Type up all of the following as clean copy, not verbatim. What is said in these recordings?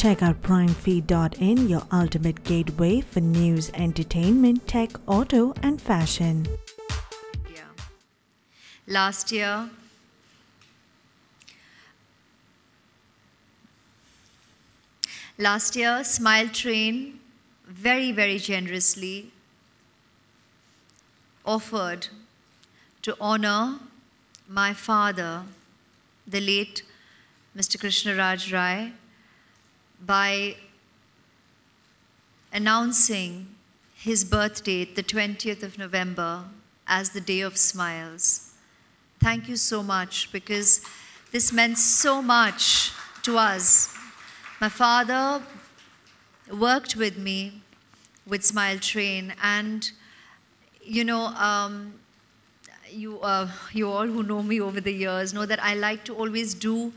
Check out Primefeed.in, your ultimate gateway for news, entertainment, tech, auto and fashion. Yeah. Last year, Smile Train very, very generously offered to honor my father, the late Mr. Krishnaraj Rai, by announcing his birth date, the 20th of November, as the Day of Smiles. Thank you so much, because this meant so much to us. My father worked with me with Smile Train, and you know, you all who know me over the years know that I like to always do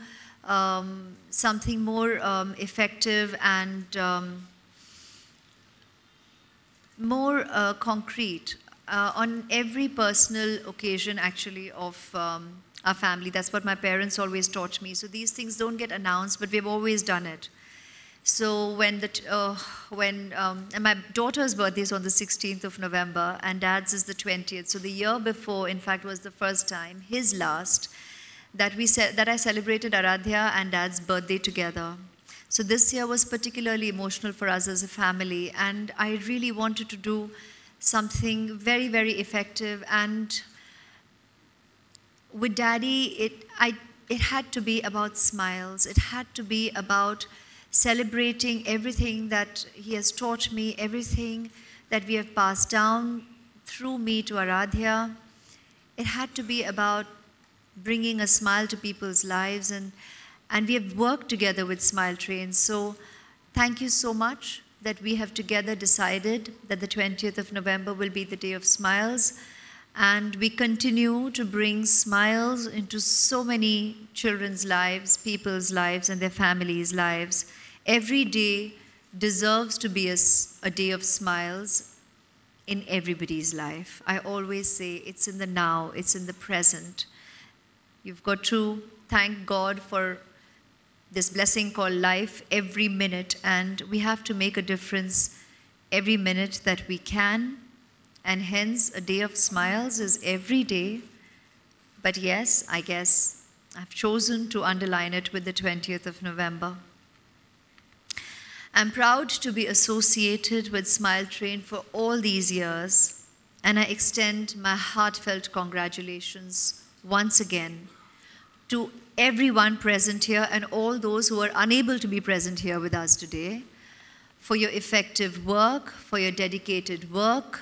something more effective and more concrete on every personal occasion, actually, of our family. That's what my parents always taught me. So these things don't get announced, but we've always done it. So when the and my daughter's birthday is on the 16th of November, and Dad's is the 20th. So the year before, in fact, was the first time, his last, that I celebrated Aradhya and Dad's birthday together. So this year was particularly emotional for us as a family, and I really wanted to do something very, very effective. And with Daddy, it had to be about smiles. It had to be about celebrating everything that he has taught me, everything that we have passed down through me to Aradhya. It had to be about bringing a smile to people's lives, and we have worked together with Smile Train. So thank you so much that we have together decided that the 20th of November will be the Day of Smiles, and we continue to bring smiles into so many children's lives, people's lives, and their families' lives. Every day deserves to be a day of smiles in everybody's life. I always say it's in the now, it's in the present. You've got to thank God for this blessing called life every minute, and we have to make a difference every minute that we can, and hence a day of smiles is every day. But yes, I guess I've chosen to underline it with the 20th of November. I'm proud to be associated with Smile Train for all these years, and I extend my heartfelt congratulations once again to everyone present here and all those who are unable to be present here with us today, for your effective work, for your dedicated work.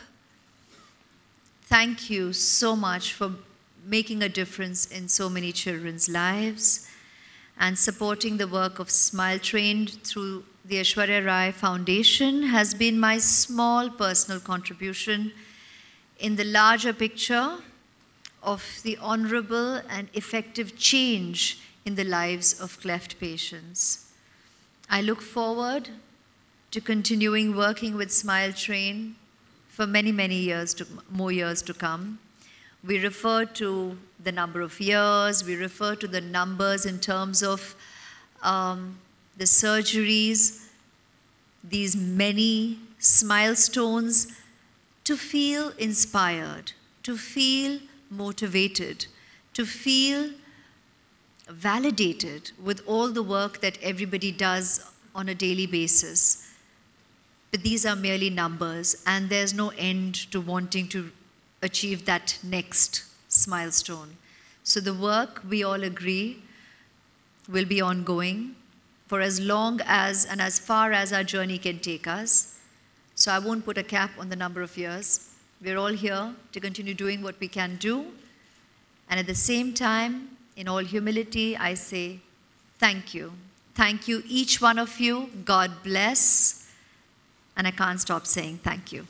Thank you so much for making a difference in so many children's lives and supporting the work of Smile Train through the Aishwarya Rai Foundation has been my small personal contribution in the larger picture of the honorable and effective change in the lives of cleft patients. I look forward to continuing working with Smile Train for many, many years, more years to come. We refer to the number of years, we refer to the numbers in terms of the surgeries, these many milestones, to feel inspired, to feel motivated, to feel validated with all the work that everybody does on a daily basis. But these are merely numbers, and there's no end to wanting to achieve that next milestone. So the work, we all agree, will be ongoing for as long as and as far as our journey can take us. So I won't put a cap on the number of years. We're all here to continue doing what we can do. And at the same time, in all humility, I say thank you. Thank you, each one of you. God bless. And I can't stop saying thank you.